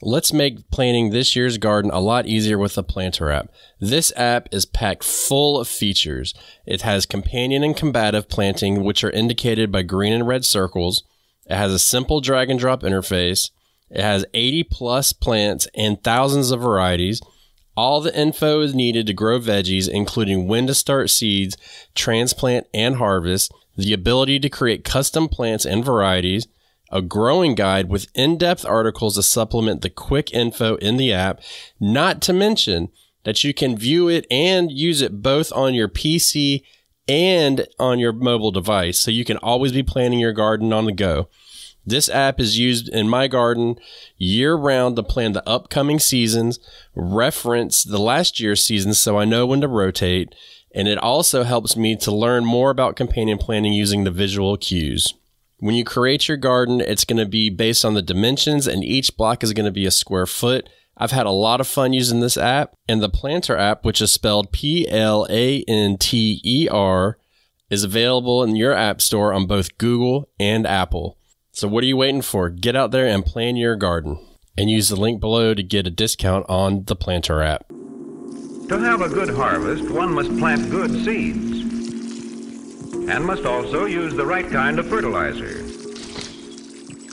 Let's make planning this year's garden a lot easier with the Planter app. This app is packed full of features. It has companion and combative planting, which are indicated by green and red circles. It has a simple drag and drop interface. It has 80 plus plants and thousands of varieties. All the info is needed to grow veggies, including when to start seeds, transplant and harvest, the ability to create custom plants and varieties, a growing guide with in-depth articles to supplement the quick info in the app, not to mention that you can view it and use it both on your PC and on your mobile device, so you can always be planning your garden on the go. This app is used in my garden year-round to plan the upcoming seasons, reference the last year's season so I know when to rotate, and it also helps me to learn more about companion planting using the visual cues. When you create your garden, it's going to be based on the dimensions, and each block is going to be a square foot. I've had a lot of fun using this app, and the Planter app, which is spelled Planter, is available in your app store on both Google and Apple. So what are you waiting for? Get out there and plan your garden, and use the link below to get a discount on the Planter app. To have a good harvest, one must plant good seeds, and must also use the right kind of fertilizer.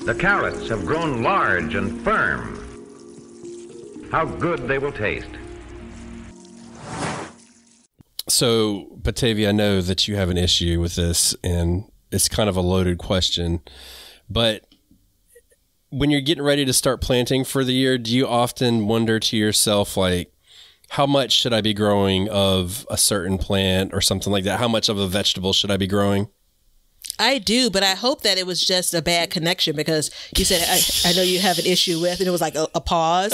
The carrots have grown large and firm. How good they will taste. So, Batavia, I know that you have an issue with this, and it's kind of a loaded question, but when you're getting ready to start planting for the year, do you often wonder to yourself, like, how much should I be growing of a certain plant or something like that? How much of a vegetable should I be growing? I do, but I hope that it was just a bad connection, because you said, I know you have an issue with, and it was like a pause.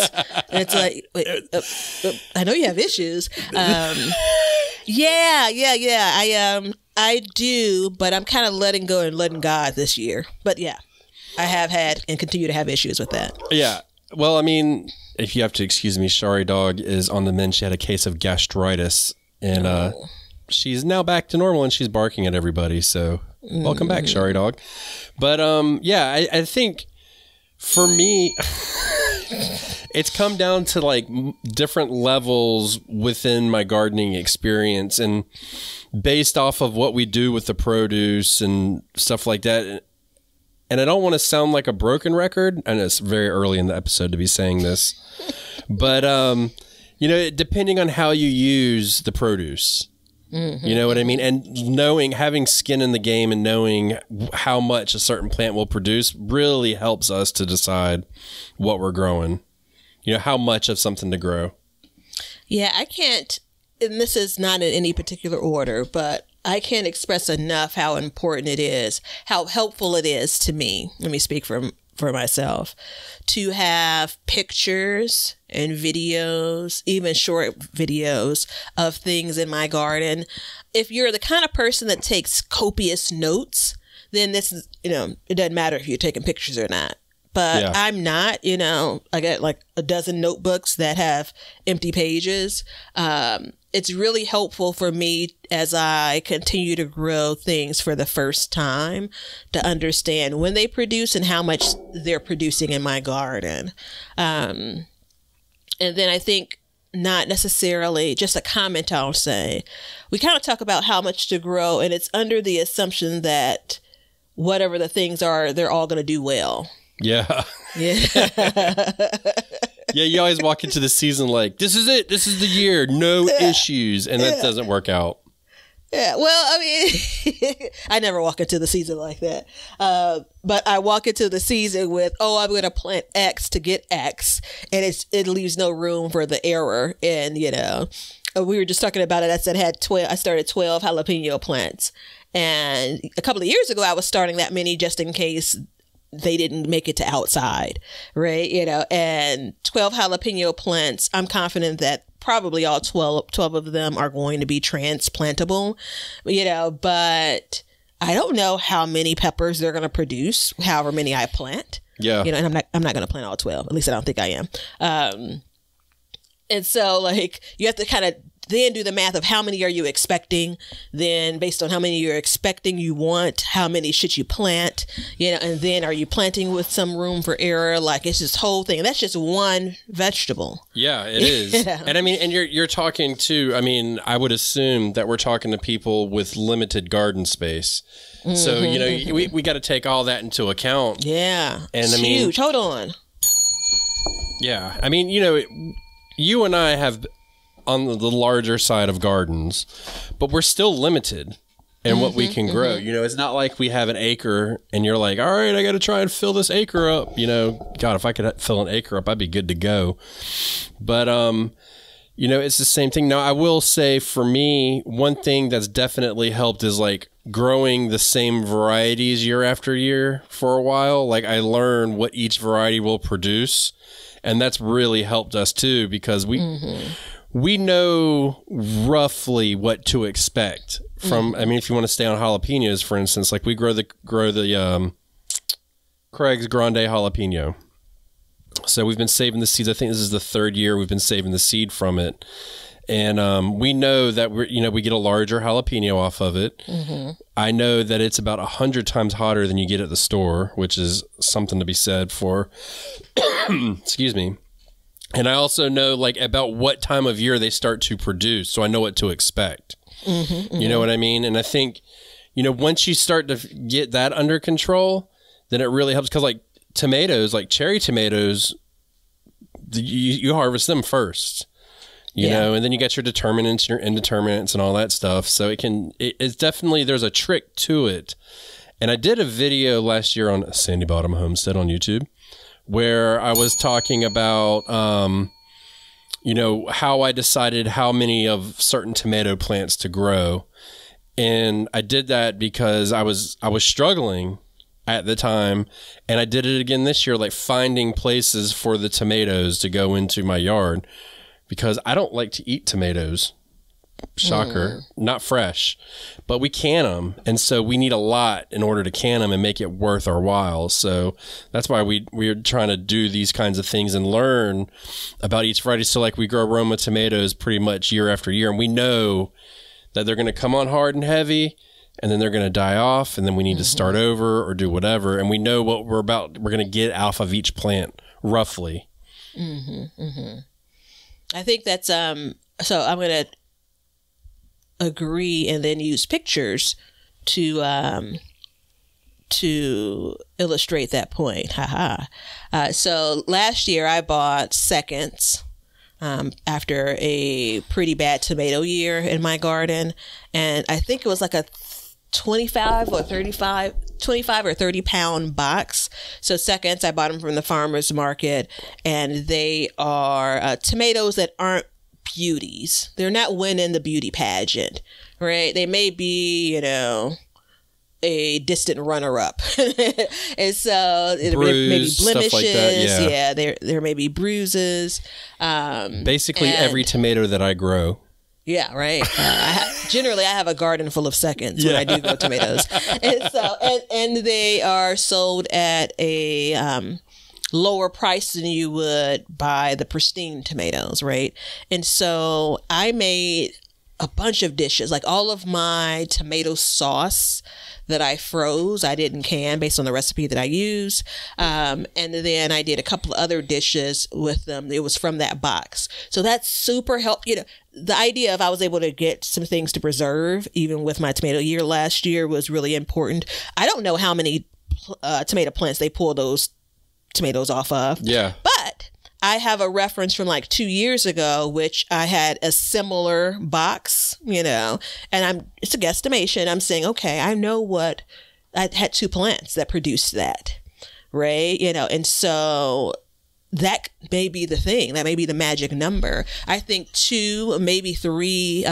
And it's like, wait, I know you have issues. Yeah. I do, but I'm kind of letting go and letting God this year. But yeah, I have had and continue to have issues with that. Yeah. Well, I mean, if you have to excuse me, Shari Dog is on the mend. She had a case of gastritis, and she's now back to normal, and she's barking at everybody. So welcome back, Shari Dog. But yeah, I think for me, it's come down to like different levels within my gardening experience, and based off of what we do with the produce and stuff like that. And I don't want to sound like a broken record, and it's very early in the episode to be saying this, but, you know, depending on how you use the produce, you know what I mean? And knowing, having skin in the game and knowing how much a certain plant will produce really helps us to decide what we're growing, you know, how much of something to grow. Yeah, I can't, and this is not in any particular order, but I can't express enough how important it is, how helpful it is to me. Let me speak for myself, to have pictures and videos, even short videos of things in my garden. If you're the kind of person that takes copious notes, then this is, you know, it doesn't matter if you're taking pictures or not. But yeah. I'm not, you know, I got like a dozen notebooks that have empty pages. It's really helpful for me as I continue to grow things for the first time, to understand when they produce and how much they're producing in my garden. And then I think not necessarily just a comment I'll say. We kind of talk about how much to grow, and it's under the assumption that whatever the things are, they're all going to do well. Yeah. Yeah. Yeah, you always walk into the season like, this is it. This is the year. No issues. And that doesn't work out. Yeah. Well, I mean, I never walk into the season like that. But I walk into the season with, oh, I'm going to plant X to get X. And it leaves no room for the error. And, you know, we were just talking about it. I said I started 12 jalapeno plants. And a couple of years ago, I was starting that many just in case they didn't make it to outside, right? You know, and 12 jalapeno plants, I'm confident that probably all 12 of them are going to be transplantable, you know, but I don't know how many peppers they're going to produce, however many I plant. Yeah. You know, and I'm not going to plant all 12. At least I don't think I am. And so like, you have to kind of Then do the math of how many are you expecting? Then based on how many you're expecting, you want, how many should you plant? You know, and then are you planting with some room for error? Like, it's this whole thing. That's just one vegetable. Yeah, it is. Yeah. And I mean, and you're talking to, I mean, I would assume that we're talking to people with limited garden space. Mm-hmm. So, you know, we got to take all that into account. Yeah. And it's huge. Hold on. Yeah. I mean, you know, you and I have on the larger side of gardens, but we're still limited in what we can grow. You know, it's not like we have an acre and you're like, all right, I got to try and fill this acre up. You know, God, if I could fill an acre up, I'd be good to go. But, you know, it's the same thing. Now, I will say for me, one thing that's definitely helped is like growing the same varieties year after year for a while. Like, I learn what each variety will produce. And that's really helped us too, because we know roughly what to expect from, I mean, if you want to stay on jalapenos, for instance, like we grow the Craig's Grande jalapeno. So we've been saving the seeds. I think this is the third year we've been saving the seed from it. And we know that we're, you know, we get a larger jalapeno off of it. I know that it's about 100 times hotter than you get at the store, which is something to be said for, excuse me. And I also know like about what time of year they start to produce. So I know what to expect. You know what I mean? And I think, you know, once you start to get that under control, then it really helps. Cause like tomatoes, like cherry tomatoes, you harvest them first, you know, and then you get your determinants, your indeterminants and all that stuff. So it can, it's definitely, there's a trick to it. And I did a video last year on Sandy Bottom Homestead on YouTube, where I was talking about, you know, how I decided how many of certain tomato plants to grow. And I did that because I was struggling at the time. And I did it again this year, like finding places for the tomatoes to go into my yard, because I don't like to eat tomatoes. Shocker. Not fresh, but we can them. And so we need a lot in order to can them and make it worth our while. So that's why we're trying to do these kinds of things and learn about each variety. So like we grow Roma tomatoes pretty much year after year. And we know that they're going to come on hard and heavy, and then they're going to die off. And then we need to start over or do whatever. And we know what we're going to get off of each plant roughly. I think that's, so I'm going to agree and then use pictures to illustrate that point. So last year I bought seconds after a pretty bad tomato year in my garden, and I think it was like a 25 or 30 pound box. So seconds, I bought them from the farmer's market, and they are tomatoes that aren't beauties. They're not winning the beauty pageant, right? They may be, you know, a distant runner-up. And so maybe blemishes. Stuff like that, yeah, there may be bruises. Basically every tomato that I grow. Yeah, right. Generally, I have a garden full of seconds when I do grow tomatoes. And so, and they are sold at a lower price than you would buy the pristine tomatoes, right? And so I made a bunch of dishes, like all of my tomato sauce that I froze, I didn't can based on the recipe that I use. And then I did a couple of other dishes with them. It was from that box. So that's super helpful. You know, the idea of I was able to get some things to preserve, even with my tomato year last year, was really important. I don't know how many tomato plants they pull those tomatoes off of. Yeah. But I have a reference from like 2 years ago, which I had a similar box, you know, and it's a guesstimation. I'm saying, okay, I know what, I had two plants that produced that, right? You know, and so that may be the thing, that may be the magic number. I think 2, maybe 3,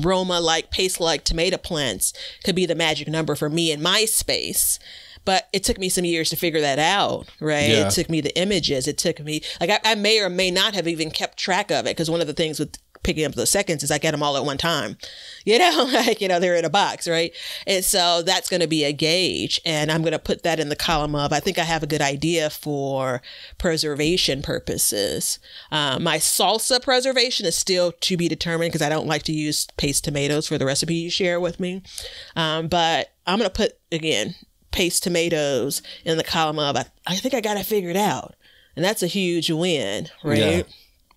Roma-like, paste-like tomato plants could be the magic number for me in my space. But it took me some years to figure that out, right? Yeah. It took me the images. It took me, like, I may or may not have even kept track of it, because one of the things with picking up those seconds is I get them all at one time, you know, like, you know, they're in a box, right? And so that's going to be a gauge. And I'm going to put that in the column of, I think I have a good idea for preservation purposes. My salsa preservation is still to be determined because I don't like to use paste tomatoes for the recipe you share with me. But I'm going to put, again, paste tomatoes in the column of, I think I got it figured out. And that's a huge win, right? Yeah.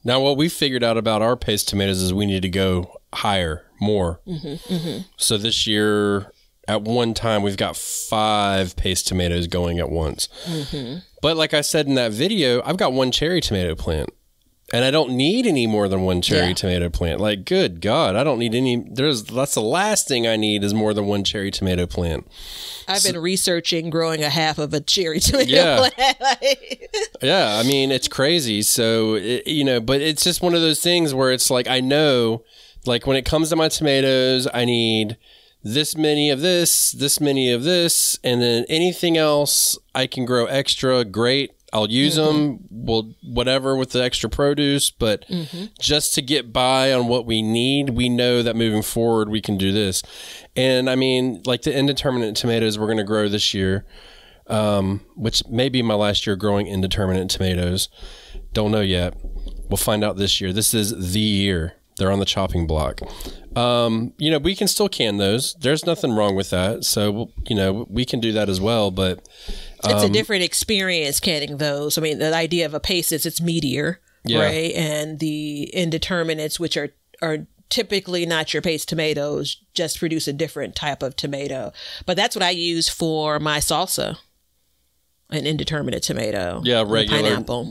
Now, what we figured out about our paste tomatoes is we need to go higher, more. Mm-hmm, mm-hmm. So this year, at one time, we've got 5 paste tomatoes going at once. Mm-hmm. But like I said in that video, I've got 1 cherry tomato plant. And I don't need any more than 1 cherry tomato plant. Like, good God, I don't need any. That's the last thing I need is more than 1 cherry tomato plant. I've been researching growing a half of a cherry tomato plant. Yeah, I mean, it's crazy. So, you know, but it's just one of those things where it's like, I know, like when it comes to my tomatoes, I need this many of this many of this, and then anything else I can grow extra, great. I'll use them, we'll whatever with the extra produce, but just to get by on what we need, we know that moving forward we can do this. And I mean, like the indeterminate tomatoes we're going to grow this year, which may be my last year growing indeterminate tomatoes. Don't know yet. We'll find out this year. This is the year. They're on the chopping block. You know, we can still can those. There's nothing wrong with that. So, you know, we can do that as well, but it's a different experience canning those. I mean, the idea of a paste is it's meatier, right? And the indeterminates, which are typically not your paste tomatoes, just produce a different type of tomato. But that's what I use for my salsa, an indeterminate tomato. Yeah, regular, pineapple.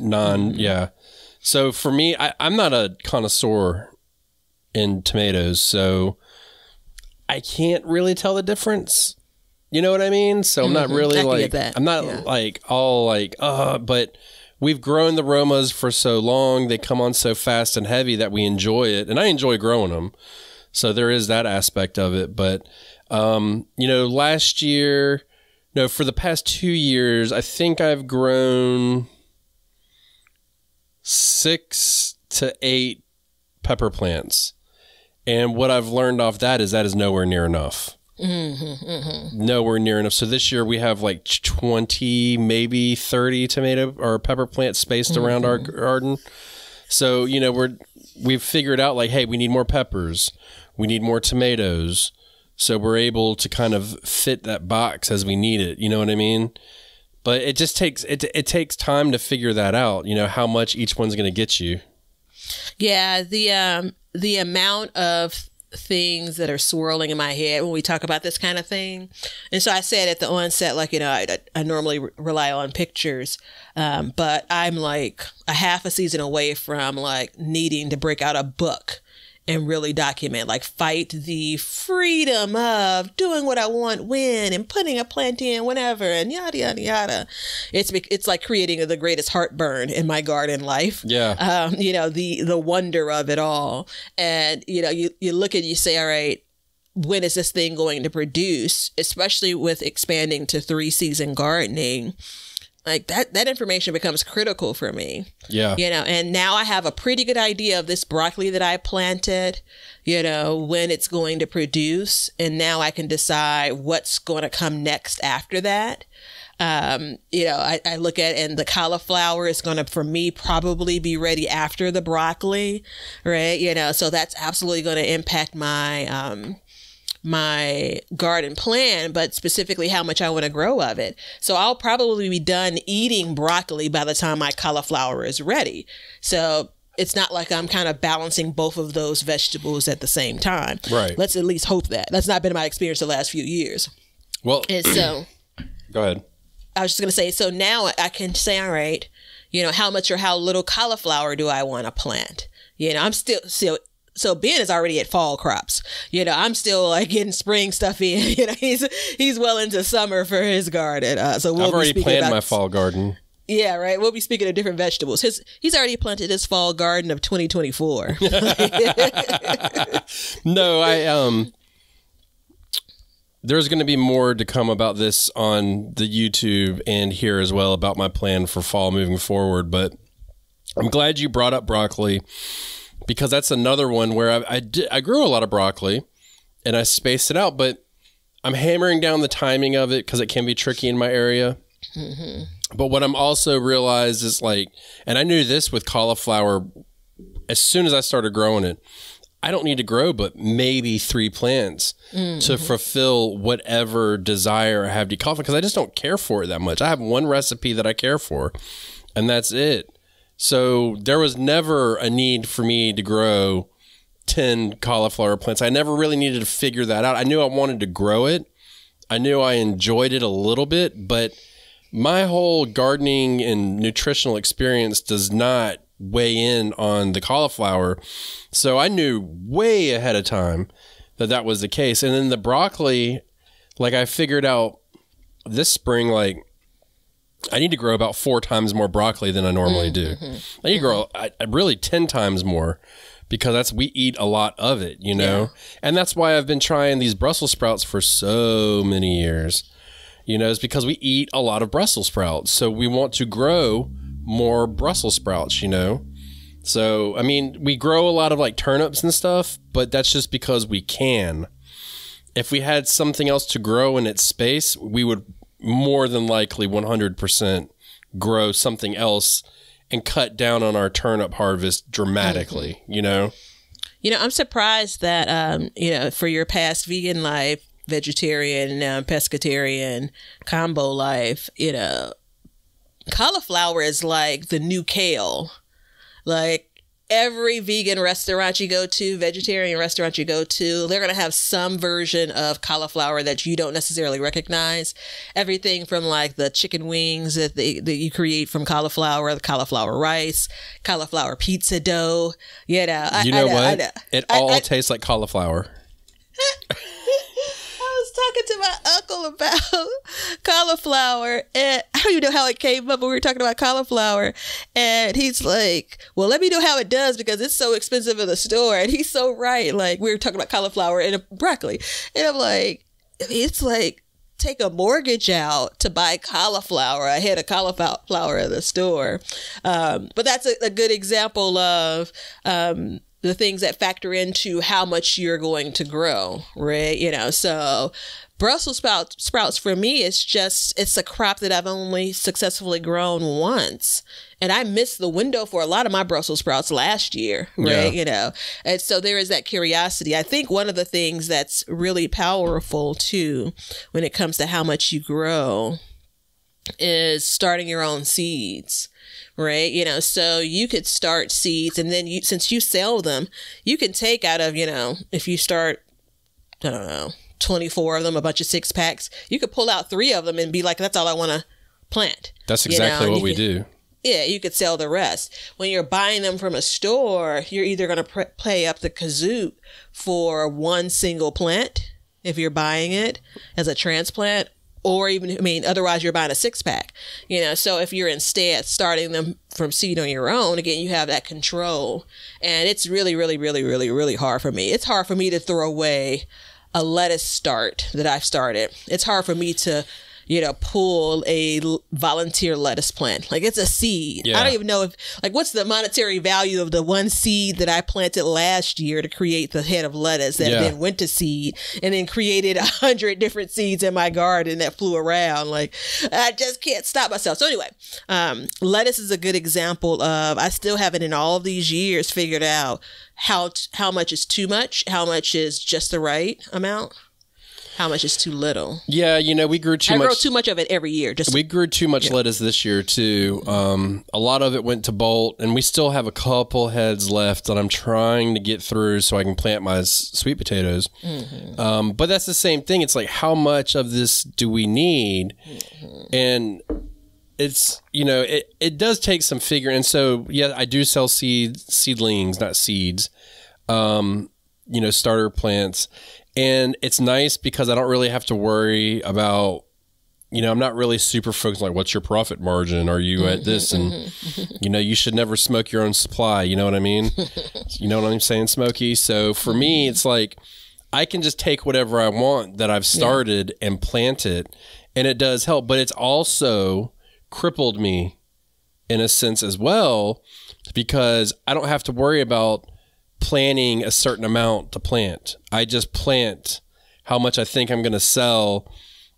Yeah. So for me, I'm not a connoisseur in tomatoes, so I can't really tell the difference. You know what I mean? So I'm not really like, I'm not like all like, but we've grown the Romas for so long. They come on so fast and heavy that we enjoy it. And I enjoy growing them. So there is that aspect of it. But, you know, last year, no, for the past 2 years, I think I've grown 6 to 8 pepper plants. And what I've learned off that is nowhere near enough. Nowhere near enough. So this year we have like 20, maybe 30 tomato or pepper plants spaced around our garden. So, you know, we've figured out like, hey, we need more peppers. We need more tomatoes. So we're able to kind of fit that box as we need it. You know what I mean? But it just takes, it takes time to figure that out, you know, how much each one's going to get you. Yeah. The amount of things that are swirling in my head when we talk about this kind of thing. And so I said at the onset, like, you know, I normally rely on pictures, but I'm like a half a season away from like needing to break out a book and really document, like fight the freedom of doing what I want when and putting a plant in whenever and yada, yada, yada. It's like creating the greatest heartburn in my garden life. Yeah. You know, the wonder of it all. And, you know, you look and you say, all right, when is this thing going to produce? Especially with expanding to 3-season gardening. Like that information becomes critical for me. Yeah. You know, and now I have a pretty good idea of this broccoli that I planted, you know, when it's going to produce. And now I can decide what's going to come next after that. You know, I look at, and the cauliflower is going to, for me, probably be ready after the broccoli, right? You know, so that's absolutely going to impact my, my garden plan, but specifically how much I want to grow of it. So I'll probably be done eating broccoli by the time my cauliflower is ready. So it's not like I'm kind of balancing both of those vegetables at the same time. Right. Let's at least hope that. That's not been my experience the last few years. Well, and so go ahead. I was just going to say, so now I can say, all right, you know, how much or how little cauliflower do I want to plant? You know, I'm still so Ben is already at fall crops. You know, I'm still like getting spring stuff in. You know, he's well into summer for his garden. So we'll I've already planted my fall garden. Yeah, right. We'll be speaking of different vegetables. He's already planted his fall garden of 2024. No, there's going to be more to come about this on the YouTube and here as well about my plan for fall moving forward. But I'm glad you brought up broccoli. because that's another one where I grew a lot of broccoli and I spaced it out, but I'm hammering down the timing of it because it can be tricky in my area. Mm-hmm. But what I'm also realized is like, and I knew this with cauliflower as soon as I started growing it, I don't need to grow but maybe 3 plants mm-hmm. to fulfill whatever desire I have to cauliflower, because I just don't care for it that much. I have one recipe that I care for, and that's it. So there was never a need for me to grow 10 cauliflower plants. I never really needed to figure that out. I knew I wanted to grow it. I knew I enjoyed it a little bit, but my whole gardening and nutritional experience does not weigh in on the cauliflower. So I knew way ahead of time that that was the case. And then the broccoli, like I figured out this spring, like I need to grow about 4 times more broccoli than I normally do. Mm-hmm. I need to grow really 10 times more, because that's, we eat a lot of it, you know? Yeah. And that's why I've been trying these Brussels sprouts for so many years, you know, is because we eat a lot of Brussels sprouts. So we want to grow more Brussels sprouts, you know? So, I mean, we grow a lot of like turnips and stuff, but that's just because we can. If we had something else to grow in its space, we would more than likely 100% grow something else and cut down on our turnip harvest dramatically, you know? You know, I'm surprised that, you know, for your past vegan life, vegetarian, pescatarian combo life, you know, cauliflower is like the new kale. Like every vegan restaurant you go to, vegetarian restaurant you go to, they're going to have some version of cauliflower that you don't necessarily recognize. Everything from like the chicken wings that you create from cauliflower, the cauliflower rice, cauliflower pizza dough. You know, I know. It all tastes like cauliflower. Talking to my uncle about cauliflower, and I don't even know how it came up, but we were talking about cauliflower, and he's like, well, let me know how it does because it's so expensive in the store. And he's so right. Like, we were talking about cauliflower and broccoli, and I'm like, it's like take a mortgage out to buy cauliflower ahead of cauliflower at the store. But that's a good example of the things that factor into how much you're going to grow, right? You know, so Brussels sprouts for me, it's just, it's a crop that I've only successfully grown once. And I missed the window for a lot of my Brussels sprouts last year, right? Yeah. You know, and so there is that curiosity. I think one of the things that's really powerful too, when it comes to how much you grow, is starting your own seeds. Right. You know, so you could start seeds, and then you, since you sell them, you can take out of, you know, if you start, I don't know, 24 of them, a bunch of 6-packs, you could pull out 3 of them and be like, that's all I want to plant. That's exactly what we do. Yeah, you could sell the rest. When you're buying them from a store, you're either going to pay up the kazoo for one single plant if you're buying it as a transplant. Or even, I mean, otherwise you're buying a 6-pack, you know. So if you're instead starting them from seed on your own, again, you have that control. And it's really, really, really, really, really hard for me. It's hard for me to throw away a lettuce start that I've started. It's hard for me to, you know, pull a volunteer lettuce plant. Like, it's a seed. Yeah. I don't even know if, like, what's the monetary value of the one seed that I planted last year to create the head of lettuce that then went to seed and then created 100 different seeds in my garden that flew around. Like, I just can't stop myself. So anyway, lettuce is a good example of, I still haven't in all of these years figured out how much is too much, how much is just the right amount. How much is too little? Yeah, you know, we grew too much. I grow too much of it every year. Just we grew too much lettuce this year, too. A lot of it went to bolt, and we still have a couple heads left that I'm trying to get through so I can plant my sweet potatoes. Mm-hmm. But that's the same thing. It's like, how much of this do we need? Mm-hmm. And it's, you know, it does take some figuring. And so, yeah, I do sell seedlings, not seeds, you know, starter plants. And it's nice because I don't really have to worry about, you know, I'm not really super focused on like, what's your profit margin? Are you at this? And, you know, you should never smoke your own supply. You know what I mean? You know what I'm saying, Smokey? So for me, it's like, I can just take whatever I want that I've started and plant it. And it does help, but it's also crippled me in a sense as well, because I don't have to worry about planning a certain amount to plant. I just plant how much I think I'm going to sell,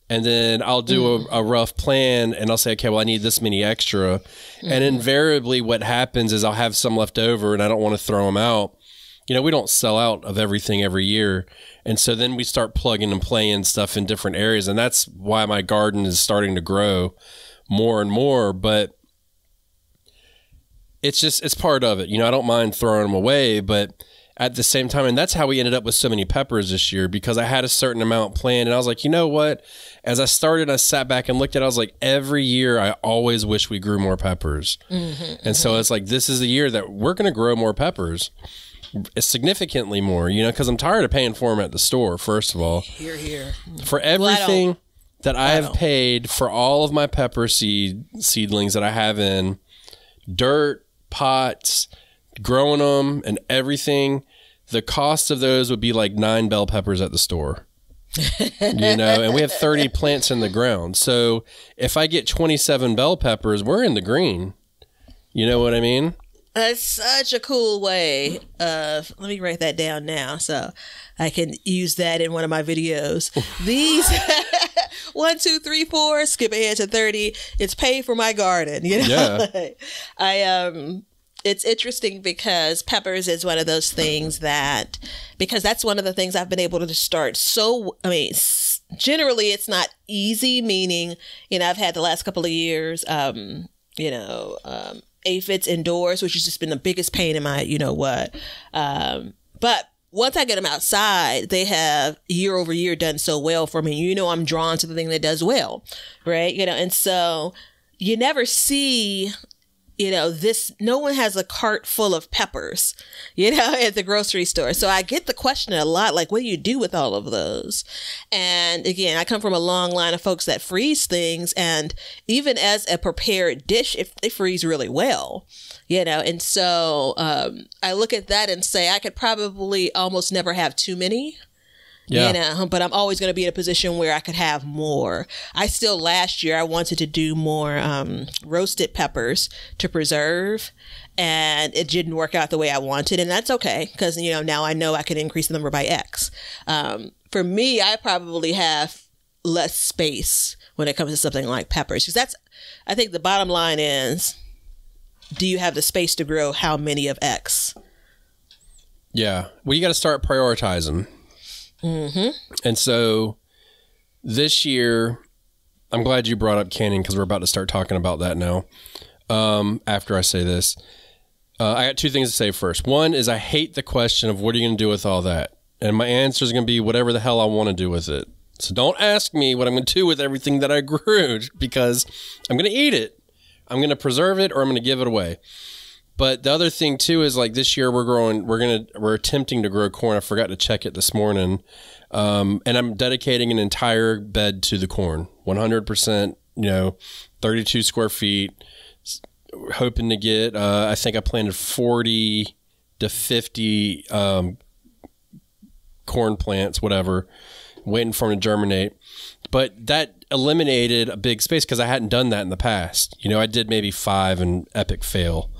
and then I'll do a rough plan, and I'll say, okay, well, I need this many extra. And invariably what happens is I'll have some left over, and I don't want to throw them out. You know, we don't sell out of everything every year. And so then we start plugging and playing stuff in different areas. And that's why my garden is starting to grow more and more. But it's just, it's part of it. You know, I don't mind throwing them away, but at the same time, and that's how we ended up with so many peppers this year, because I had a certain amount planned, and I was like, you know what? As I started, I sat back and looked at it, I was like, every year I always wish we grew more peppers. And so it's like, this is the year that we're going to grow more peppers, significantly more, you know, because I'm tired of paying for them at the store, first of all. Here, here. For everything that I have paid for all of my pepper seedlings that I have in dirt, pots, growing them and everything, the cost of those would be like 9 bell peppers at the store, you know, and we have 30 plants in the ground. So if I get 27 bell peppers, we're in the green. You know what I mean? That's such a cool way of, let me write that down now so I can use that in one of my videos. These 1, 2, 3, 4, skip ahead to 30. It's pay for my garden. You know, yeah. It's interesting because peppers is one of those things that, because that's one of the things I've been able to start. So, I mean, generally it's not easy, meaning, you know, I've had the last couple of years, you know, aphids indoors, which has just been the biggest pain in my, you know what, but once I get them outside, they have year over year done so well for me. You know, I'm drawn to the thing that does well, right? You know, and so you never see, you know, this, no one has a cart full of peppers, you know, at the grocery store. So I get the question a lot, like, what do you do with all of those? And again, I come from a long line of folks that freeze things. And even as a prepared dish, if they freeze really well, you know, and so I look at that and say, I could probably almost never have too many. Yeah. You know, but I'm always going to be in a position where I could have more. I still, last year, I wanted to do more roasted peppers to preserve, and it didn't work out the way I wanted. And that's okay, because, you know, I know I can increase the number by X. For me, I probably have less space when it comes to something like peppers, because that's, I think the bottom line is, do you have the space to grow how many of X? Yeah. Well, you got to start prioritizing. And so this year, I'm glad you brought up canning, because we're about to start talking about that now. After I say this, I got two things to say first. One is I hate the question of what are you going to do with all that? And my answer is going to be whatever the hell I want to do with it. So don't ask me what I'm going to do with everything that I grew, because I'm going to eat it. I'm going to preserve it, or I'm going to give it away. But the other thing too is, like, this year we're attempting to grow corn. I forgot to check it this morning. And I'm dedicating an entire bed to the corn, 100%, you know, 32 square feet, hoping to get, I think I planted 40 to 50, corn plants, whatever, waiting for them to germinate. But that eliminated a big space, because I hadn't done that in the past. You know, I did maybe 5 and epic fail.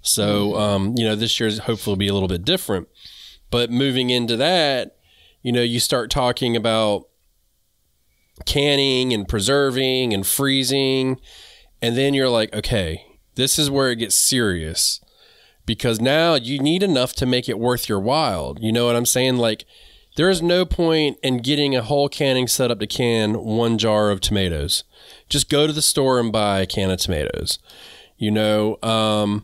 So, you know, this year's hopefully will be a little bit different, but moving into that, you know, you start talking about canning and preserving and freezing. And then you're like, okay, this is where it gets serious, because now you need enough to make it worth your while. You know what I'm saying? Like, there is no point in getting a whole canning setup to can 1 jar of tomatoes. Just go to the store and buy a can of tomatoes, you know,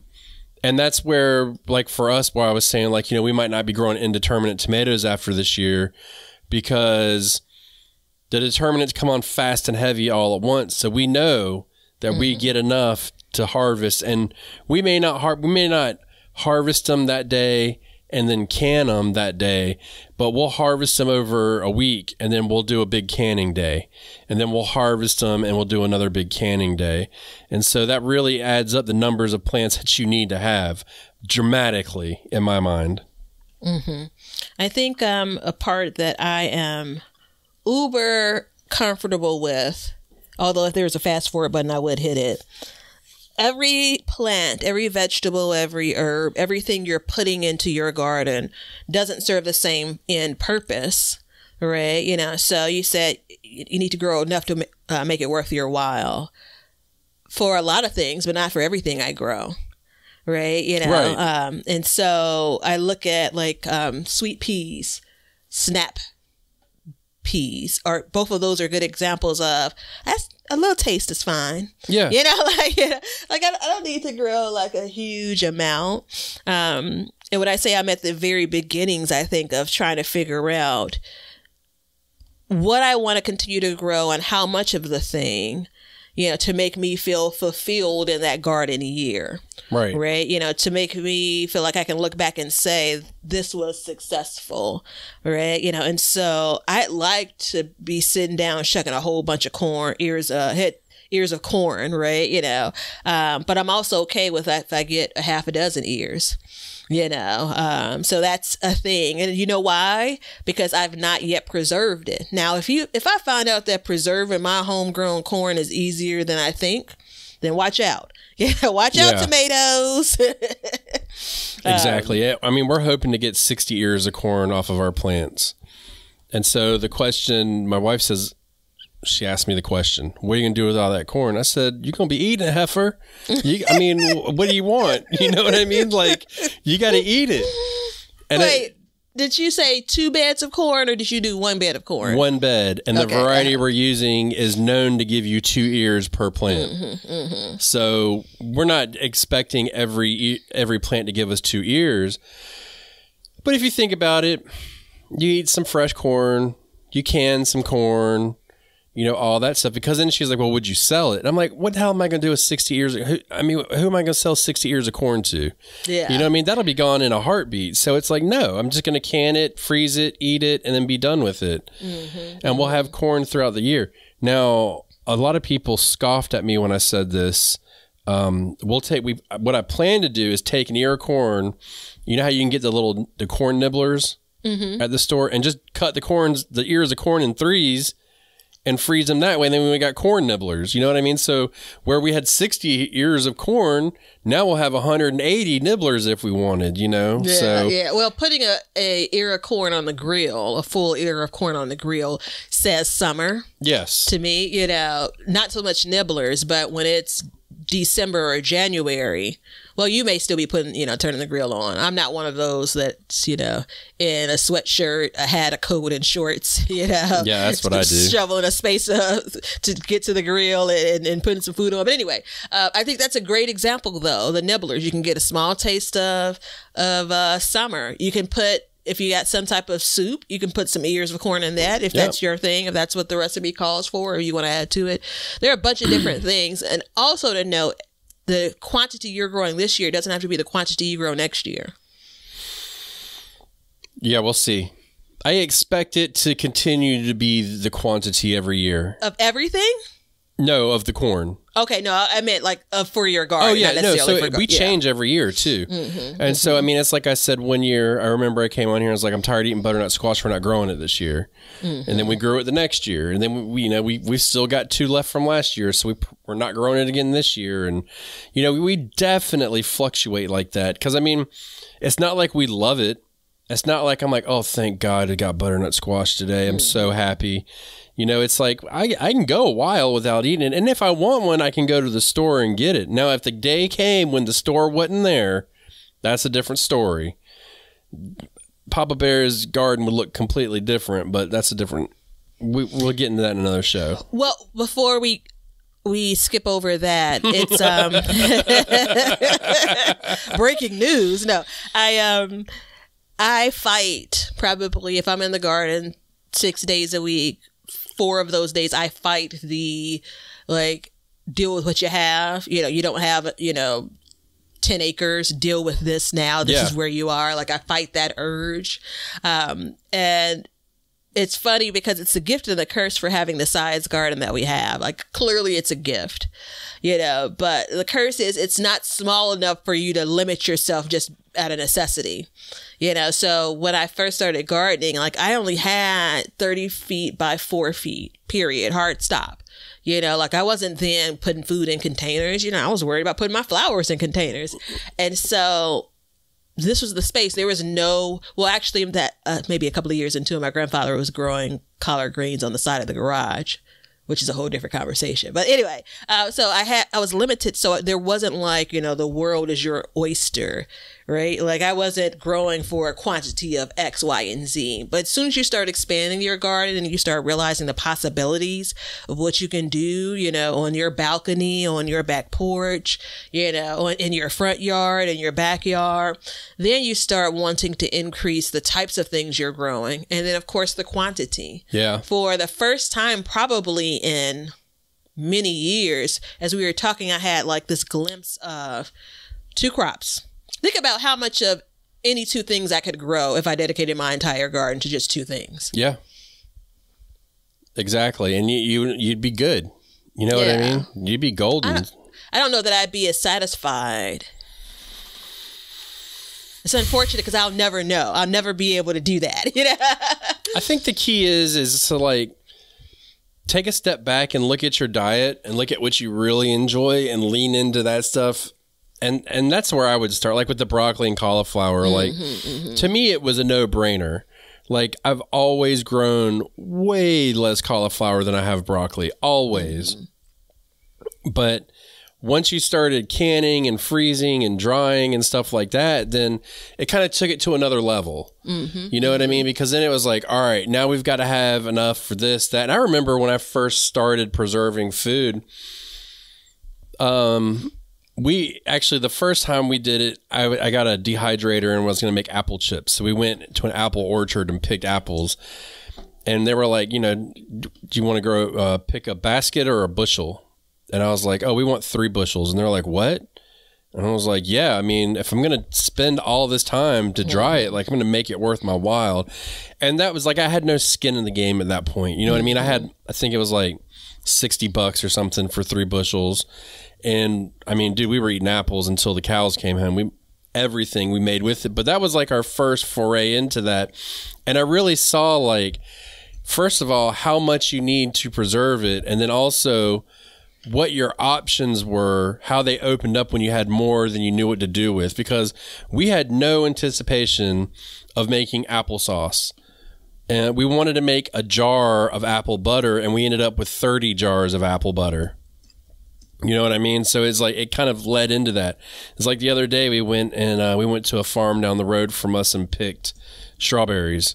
and that's where, like, for us, why I was saying, like, you know, we might not be growing indeterminate tomatoes after this year, because the determinants come on fast and heavy all at once. So we know that we get enough to harvest, and we may not harvest them that day and then can them that day, but we'll harvest them over a week, and then we'll do a big canning day, and then we'll harvest them and we'll do another big canning day. And so that really adds up the numbers of plants that you need to have dramatically, in my mind. I think a part that I am uber comfortable with, although if there was a fast forward button, I would hit it, every plant, every vegetable, every herb, everything you're putting into your garden doesn't serve the same end purpose, right? You know, so you said you need to grow enough to make it worth your while for a lot of things, but not for everything I grow, right? You know, right. And so I look at like sweet peas, snap peas, or both of those are good examples of that's a little taste is fine. Yeah. You know, like, you know, like I don't need to grow like a huge amount. And when I say I'm at the very beginnings, I think of trying to figure out what I want to continue to grow and how much of the thing, you know, to make me feel fulfilled in that garden year. Right. Right. You know, to make me feel like I can look back and say this was successful. Right. You know, and so I'd like to be sitting down shucking a whole bunch of corn, ears of corn. Right. You know, but I'm also okay with that if I get a half a dozen ears, you know, so that's a thing. And you know why? Because I've not yet preserved it. Now, if I find out that preserving my homegrown corn is easier than I think, then watch out. Yeah. Watch out, tomatoes. Exactly. I mean, we're hoping to get 60 ears of corn off of our plants. And so the question, my wife says, she asked me the question, what are you going to do with all that corn? I said, you're going to be eating it, heifer. I mean, what do you want? You know what I mean? Like, you got to eat it. And wait, did you say 2 beds of corn or did you do 1 bed of corn? 1 bed. And okay, the variety we're using is known to give you 2 ears per plant. Mm-hmm, mm-hmm. So we're not expecting every plant to give us 2 ears. But if you think about it, you eat some fresh corn, you can some corn, you know, all that stuff. Because then she's like, well, would you sell it? And I'm like, what the hell am I going to do with 60 ears? I mean, who am I going to sell 60 ears of corn to? Yeah. You know what I mean? That'll be gone in a heartbeat. So it's like, no, I'm just going to can it, freeze it, eat it, and then be done with it. Mm-hmm. And we'll have corn throughout the year. Now, a lot of people scoffed at me when I said this. What I plan to do is take an ear of corn. You know how you can get the corn nibblers at the store and just cut the ears of corn in 3s. And freeze them that way. And then we got corn nibblers. You know what I mean? So where we had 60 ears of corn, now we'll have 180 nibblers if we wanted, you know? Yeah, so, yeah. Well, putting an ear of corn on the grill, a full ear of corn on the grill says summer. Yes. To me, you know, not so much nibblers, but when it's December or January, well, you may still be putting, you know, turning the grill on. I'm not one of those that's, you know, in a sweatshirt, a hat, a coat, and shorts, you know. Yeah, that's what I do. Shoveling a space to get to the grill and putting some food on. But anyway, I think that's a great example, though. The nibblers, you can get a small taste of summer. You can put, if you got some type of soup, you can put some ears of corn in that, if that's your thing, if that's what the recipe calls for, or you want to add to it. There are a bunch of different things. And also to note, the quantity you're growing this year doesn't have to be the quantity you grow next year. Yeah, we'll see. I expect it to continue to be the quantity every year. Of everything? No, of the corn. Okay, no, I meant like for your garden. Oh, yeah, not necessarily no, so we change every year too. And so, I mean, it's like I said one year, I remember I came on here and I was like, I'm tired of eating butternut squash, we're not growing it this year. And then we grew it the next year. And then, we, you know, we've still got 2 left from last year, so we're not growing it again this year. And, you know, we definitely fluctuate like that. Because, I mean, it's not like we love it. It's not like I'm like, oh, thank God I got butternut squash today. I'm so happy. You know, it's like I can go a while without eating it. And if I want one, I can go to the store and get it. Now, if the day came when the store wasn't there, that's a different story. Papa Bear's garden would look completely different, but that's a different... We'll get into that in another show. Well, before we skip over that, it's breaking news. No, I fight probably, if I'm in the garden 6 days a week, 4 of those days I fight the, like, deal with what you have. You know, you don't have, you know, 10 acres, deal with this now. This is where you are. Like, I fight that urge. And it's funny because it's a gift and a curse for having the size garden that we have. Like, clearly it's a gift, you know, but the curse is it's not small enough for you to limit yourself just out of necessity, you know? So when I first started gardening, like I only had 30 feet by 4 feet, period, hard stop. You know, like I wasn't then putting food in containers, you know, I was worried about putting my flowers in containers. And so this was the space. There was no, well, actually that maybe a couple of years into it, my grandfather was growing collard greens on the side of the garage, which is a whole different conversation. But anyway, so I was limited. So there wasn't like, you know, the world is your oyster, right? Like I wasn't growing for a quantity of X, Y, and Z. But as soon as you start expanding your garden and you start realizing the possibilities of what you can do, you know, on your balcony, on your back porch, you know, in your front yard, in your backyard, then you start wanting to increase the types of things you're growing. And then of course the quantity. Yeah. For the first time, probably in many years, as we were talking, I had like this glimpse of two crops. Think about how much of any two things I could grow if I dedicated my entire garden to just two things. Yeah, exactly. And you'd be good. You know what I mean? You'd be golden. I don't know that I'd be as satisfied. It's unfortunate because I'll never know. I'll never be able to do that. You know? I think the key is to like take a step back and look at your diet and look at what you really enjoy and lean into that stuff. And that's where I would start, like with the broccoli and cauliflower. Like to me, it was a no brainer. Like I've always grown way less cauliflower than I have broccoli, always. But once you started canning and freezing and drying and stuff like that, then it kind of took it to another level. You know what I mean? Because then it was like, all right, now we've got to have enough for this, that. And I remember when I first started preserving food, we actually, the first time we did it, I got a dehydrator and was going to make apple chips. So we went to an apple orchard and picked apples. And they were like, you know, do you want to grow, pick a basket or a bushel? And I was like, oh, we want 3 bushels. And they're like, what? And I was like, yeah, I mean, if I'm going to spend all this time to dry it, like I'm going to make it worth my while. And that was like, I had no skin in the game at that point. You know what I mean? I think it was like $60 or something for 3 bushels. And I mean, dude, we were eating apples until the cows came home. Everything we made with it. But that was like our first foray into that. And I really saw like, first of all, how much you need to preserve it. And then also what your options were, how they opened up when you had more than you knew what to do with, because we had no anticipation of making applesauce. And we wanted to make a jar of apple butter, and we ended up with 30 jars of apple butter. You know what I mean? So it's like, it kind of led into that. It's like the other day we went and we went to a farm down the road from us and picked strawberries.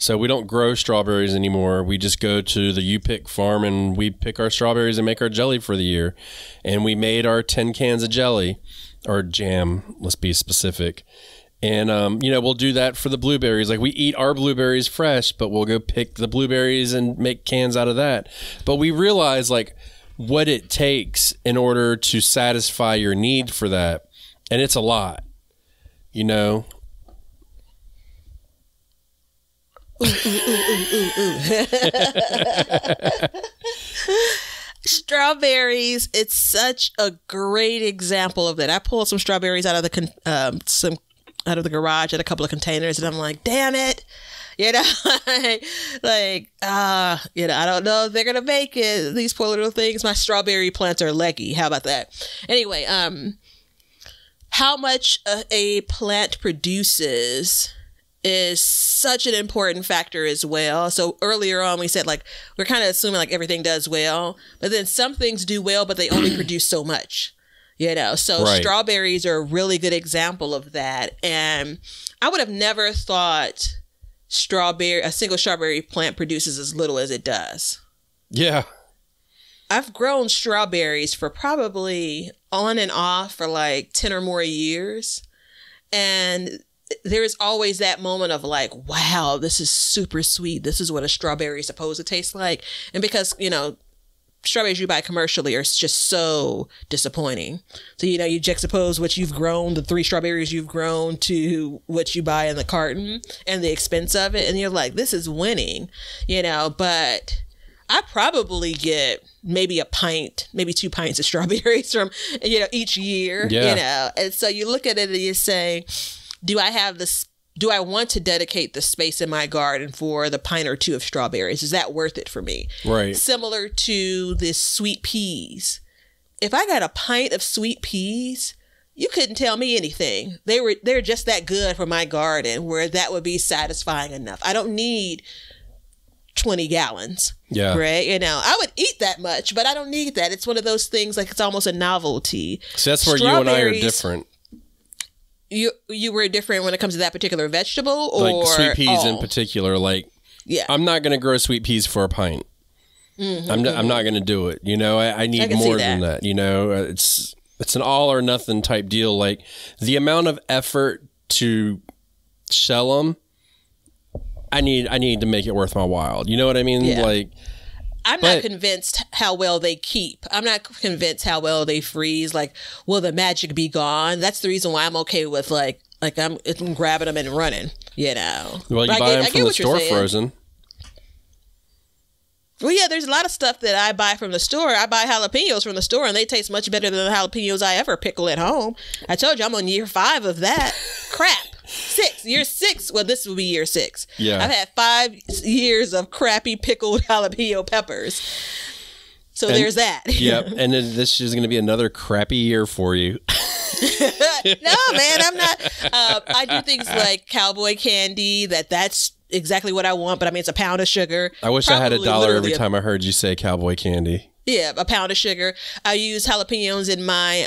So we don't grow strawberries anymore. We just go to the U-Pick farm and we pick our strawberries and make our jelly for the year. And we made our 10 cans of jelly or jam, let's be specific. And, you know, we'll do that for the blueberries. Like we eat our blueberries fresh, but we'll go pick the blueberries and make cans out of that. But we realize like what it takes in order to satisfy your need for that. And it's a lot, you know. Ooh, ooh, ooh, ooh, ooh. Strawberries, it's such a great example of that. I pulled some strawberries out of the garage at a couple of containers, and I'm like, damn it, you know, you know, I don't know if they're gonna make it, these poor little things. My strawberry plants are leggy, how about that? Anyway, how much a plant produces is such an important factor as well. So earlier on we said like we're kind of assuming like everything does well, but then some things do well but they only produce so much, you know. So right. Strawberries are a really good example of that. And I would have never thought a single strawberry plant produces as little as it does. Yeah, I've grown strawberries for probably on and off for like 10 or more years, and there is always that moment of like, wow, this is super sweet. This is what a strawberry is supposed to taste like. And because, you know, strawberries you buy commercially are just so disappointing. So, you know, you juxtapose what you've grown, the 3 strawberries you've grown, to what you buy in the carton and the expense of it. And you're like, this is winning, you know, but I probably get maybe a pint, maybe 2 pints of strawberries from, you know, each year, yeah. You know. And so you look at it and you say, do I have this? Do I want to dedicate the space in my garden for the pint or 2 of strawberries? Is that worth it for me? Right. Similar to this sweet peas. If I got a pint of sweet peas, you couldn't tell me anything. They're just that good for my garden where that would be satisfying enough. I don't need 20 gallons. Yeah. Right. You know, I would eat that much, but I don't need that. It's one of those things, like, it's almost a novelty. So that's where you and I are different. You were different when it comes to that particular vegetable, or like sweet peas in particular. Like, yeah, I'm not going to grow sweet peas for a pint. Mm-hmm. I'm not going to do it. You know, I need more than that. You know, it's an all or nothing type deal. Like, the amount of effort to shell them, I need to make it worth my while. You know what I mean? Yeah. Like, I'm not convinced how well they keep. I'm not convinced how well they freeze. Like, will the magic be gone? That's the reason why I'm okay with like I'm grabbing them and running, you know. Well, you buy them from the store frozen. Well, yeah, there's a lot of stuff that I buy from the store. I buy jalapenos from the store, and they taste much better than the jalapenos I ever pickle at home. I told you, I'm on year 5 of that. Crap. 6. Year 6. Well, this will be year 6. Yeah. I've had 5 years of crappy pickled jalapeno peppers. So there's that. Yep. And then this is going to be another crappy year for you. No, man, I'm not. I do things like cowboy candy. That's exactly what I want, but I mean, it's a pound of sugar. I wish I had $1 every time I heard you say cowboy candy. Yeah, a pound of sugar. I use jalapenos in my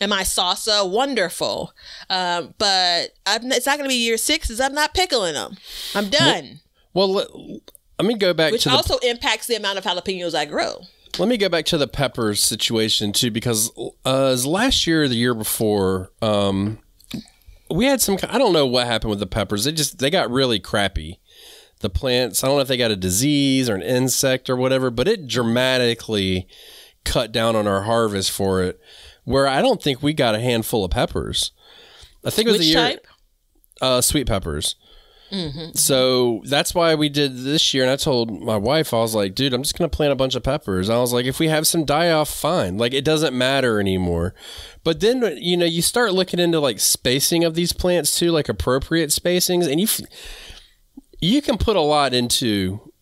salsa. Wonderful. But it's not going to be year 6 because I'm not pickling them. I'm done. Well, let me go back to which also impacts the amount of jalapenos I grow. Let me go back to the peppers situation too, because last year or the year before, we had some, I don't know what happened with the peppers. They got really crappy. The plants, I don't know if they got a disease or an insect or whatever, but it dramatically cut down on our harvest for it, where I don't think we got a handful of peppers. I think it was type? Sweet peppers. Mm-hmm. So that's why we did this year. And I told my wife, I was like, dude, I'm just going to plant a bunch of peppers. I was like, if we have some die off, fine. Like, it doesn't matter anymore. But then, you know, you start looking into like spacing of these plants too, like appropriate spacings. And you can put a lot into,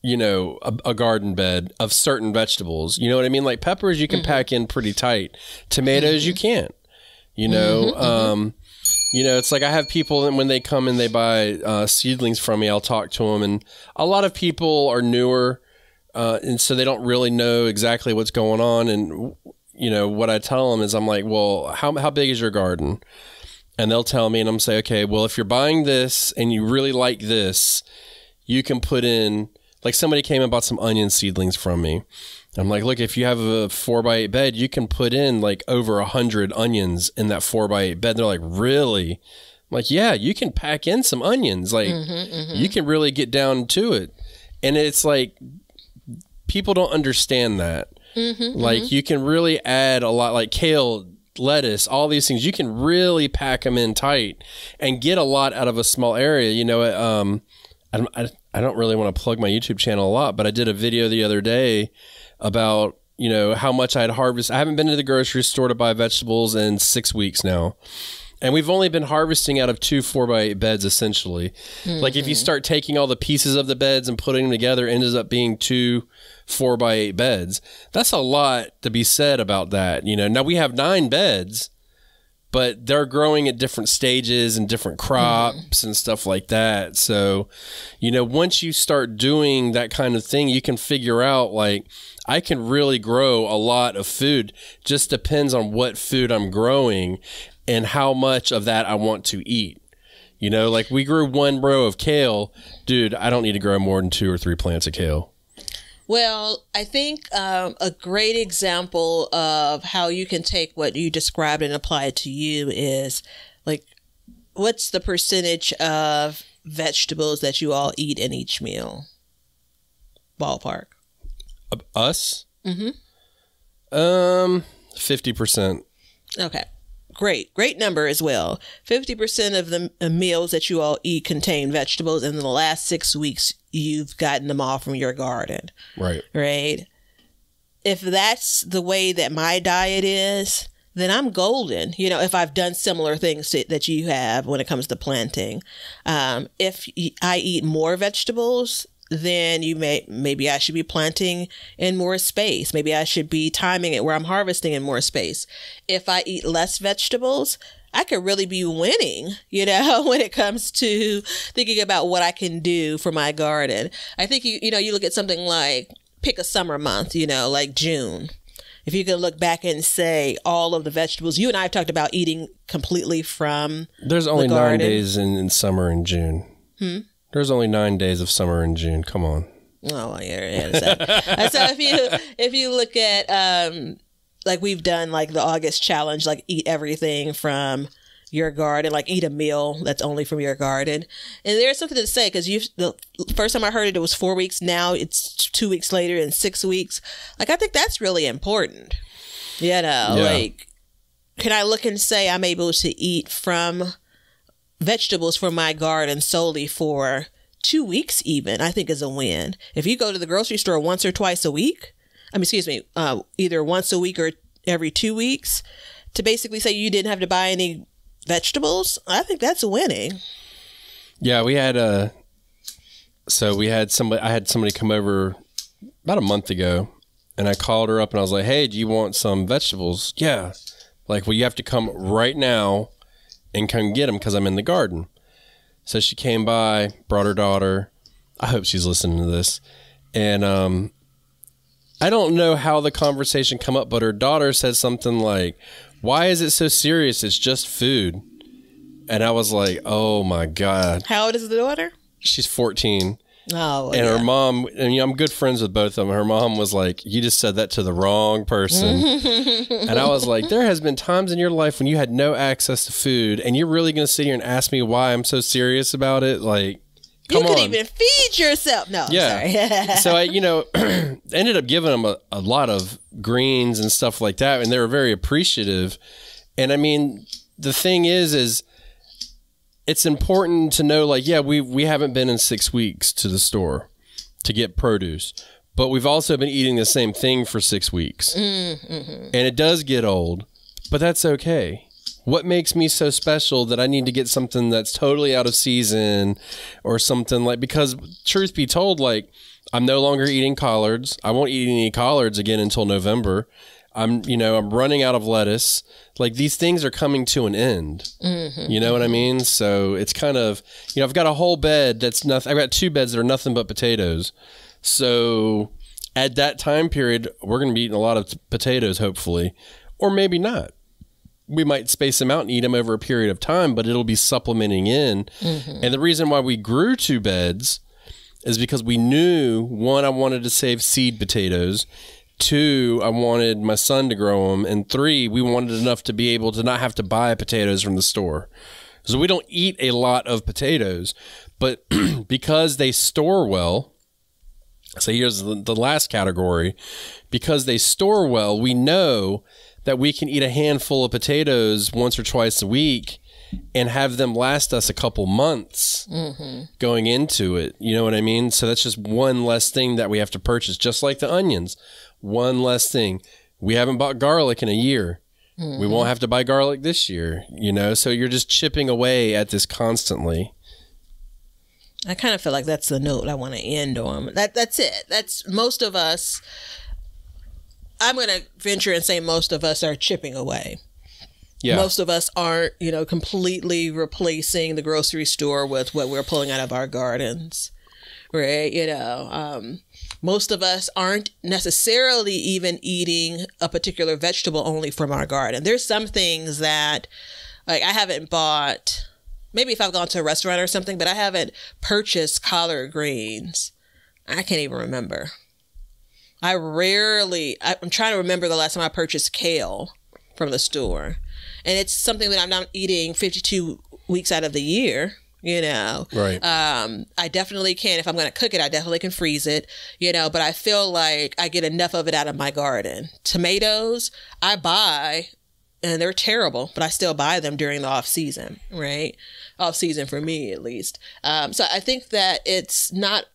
you know, a garden bed of certain vegetables. You know what I mean? Like peppers, you can mm-hmm. pack in pretty tight. Tomatoes, mm-hmm. you can't, you know, mm-hmm. You know, it's like I have people, and when they come and they buy seedlings from me, I'll talk to them. And a lot of people are newer, and so they don't really know exactly what's going on. And, you know, what I tell them is I'm like, well, how big is your garden? And they'll tell me, and I'm say, okay, well, if you're buying this and you really like this, you can put in, like somebody came and bought some onion seedlings from me. I'm like, look, if you have a 4x8 bed, you can put in like over 100 onions in that 4x8 bed. They're like, really? I'm like, yeah, you can pack in some onions. Like, mm-hmm, mm-hmm. you can really get down to it. And it's like, people don't understand that. Mm-hmm, like, mm-hmm. you can really add a lot, like kale, lettuce, all these things. You can really pack them in tight and get a lot out of a small area. You know, I don't really want to plug my YouTube channel a lot, but I did a video the other day about, you know, how much I'd harvest. I haven't been to the grocery store to buy vegetables in 6 weeks now. And we've only been harvesting out of 2 4x8 beds, essentially. Mm-hmm. Like, if you start taking all the pieces of the beds and putting them together, it ends up being 2 4x8 beds. That's a lot to be said about that. You know, now we have 9 beds, but they're growing at different stages and different crops and stuff like that. So, you know, once you start doing that kind of thing, you can figure out, like, I can really grow a lot of food. Just depends on what food I'm growing and how much of that I want to eat. You know, like, we grew 1 row of kale. Dude, I don't need to grow more than 2 or 3 plants of kale. Well, I think a great example of how you can take what you described and apply it to you is, like, what's the percentage of vegetables that you all eat in each meal? Ballpark. Us? Mm-hmm. 50%. Okay. Great. Great number as well. 50% of the meals that you all eat contain vegetables, and in the last 6 weeks, you've gotten them all from your garden. Right. Right. If that's the way that my diet is, then I'm golden. You know, if I've done similar things to, that you have when it comes to planting, if I eat more vegetables, then you maybe I should be planting in more space. Maybe I should be timing it where I'm harvesting in more space. If I eat less vegetables, I could really be winning, you know, when it comes to thinking about what I can do for my garden. I think, you know, you look at something like pick a summer month, you know, like June. If you can look back and say all of the vegetables, you and I have talked about eating completely from There's only the 9 days in summer in June. Hmm? There's only 9 days of summer in June. Come on. Oh, yeah. So if you look at, like we've done like the August challenge, like eat everything from your garden, like eat a meal that's only from your garden. And there's something to say, because the first time I heard it, it was 4 weeks. Now it's 2 weeks later and 6 weeks. Like, I think that's really important. You know, like, can I look and say I'm able to eat from vegetables from my garden solely for 2 weeks even, I think is a win. If you go to the grocery store once or twice a week, either once a week or every 2 weeks, to basically say you didn't have to buy any vegetables, I think that's winning. Yeah, we had somebody come over about a month ago, and I called her up and I was like, hey, do you want some vegetables? Yeah. Like, well, you have to come right now and come get them because I'm in the garden. So she came by, brought her daughter. I hope she's listening to this. And I don't know how the conversation come up, but her daughter said something like, why is it so serious? It's just food. And I was like, oh my God. How old is the daughter? She's 14. Oh, and her mom, and you know, I'm good friends with both of them. Her mom was like, you just said that to the wrong person. And I was like, there has been times in your life when you had no access to food, and you're really going to sit here and ask me why I'm so serious about it? Like, come on. You could even feed yourself. No, yeah. Sorry. So I, you know, ended up giving them a lot of greens and stuff like that. And they were very appreciative. And I mean, the thing is it's important to know, like, yeah, we haven't been in 6 weeks to the store to get produce, but we've also been eating the same thing for 6 weeks. Mm-hmm. And it does get old, but that's okay. What makes me so special that I need to get something that's totally out of season or something like, because truth be told, like, I'm no longer eating collards. I won't eat any collards again until November. I'm running out of lettuce. Like, these things are coming to an end. Mm-hmm. You know what I mean? So it's kind of, you know, I've got a whole bed that's nothing. I've got two beds that are nothing but potatoes. So at that time period, we're going to be eating a lot of potatoes, hopefully, or maybe not. We might space them out and eat them over a period of time, but it'll be supplementing in. Mm-hmm. And the reason why we grew two beds is because we knew, one, I wanted to save seed potatoes. Two, I wanted my son to grow them. And three, we wanted enough to be able to not have to buy potatoes from the store. So we don't eat a lot of potatoes, but because they store well, so here's the last category, because they store well, we know that we can eat a handful of potatoes once or twice a week and have them last us a couple months going into it. You know what I mean? So that's just one less thing that we have to purchase, just like the onions. One less thing. We haven't bought garlic in a year. Mm-hmm. We won't have to buy garlic this year, you know? So you're just chipping away at this constantly. I kind of feel like that's the note I want to end on. That's it. That's most of us. I'm going to venture and say most of us are chipping away. Yeah. Most of us aren't, you know, completely replacing the grocery store with what we're pulling out of our gardens. Right. You know, most of us aren't necessarily even eating a particular vegetable only from our garden. There's some things that, like, I haven't bought, maybe if I've gone to a restaurant or something, but I haven't purchased collard greens. I can't even remember. I'm trying to remember the last time I purchased kale from the store. And it's something that I'm not eating 52 weeks out of the year. you know. Right. I definitely can, if I'm going to cook it, I definitely can freeze it, you know, but I feel like I get enough of it out of my garden. Tomatoes, I buy, and they're terrible, but I still buy them during the off season, right? Off season for me, at least. So I think that it's not,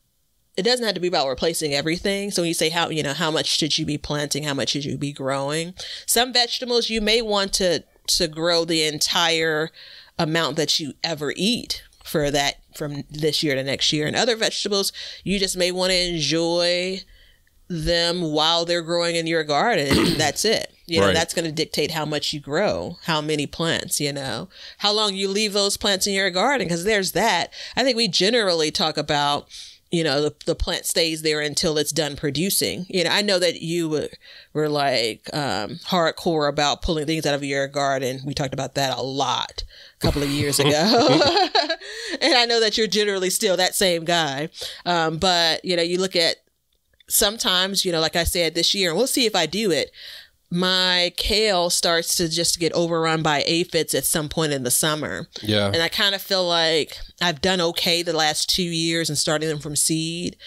it doesn't have to be about replacing everything. So when you say how, you know, how much should you be planting? How much should you be growing? Some vegetables you may want to grow the entire amount that you ever eat for that, from this year to next year. And other vegetables, you just may want to enjoy them while they're growing in your garden. And that's it. You know, right. That's going to dictate how much you grow, how many plants, you know, how long you leave those plants in your garden. Because there's that. I think we generally talk about, you know, the plant stays there until it's done producing. You know, I know that you were like hardcore about pulling things out of your garden. We talked about that a lot a couple of years ago. And I know that you're generally still that same guy. But, you know, you look at sometimes, you know, like I said this year, and we'll see if I do it, my kale starts to just get overrun by aphids at some point in the summer. Yeah. And I kind of feel like I've done okay the last 2 years and starting them from seed.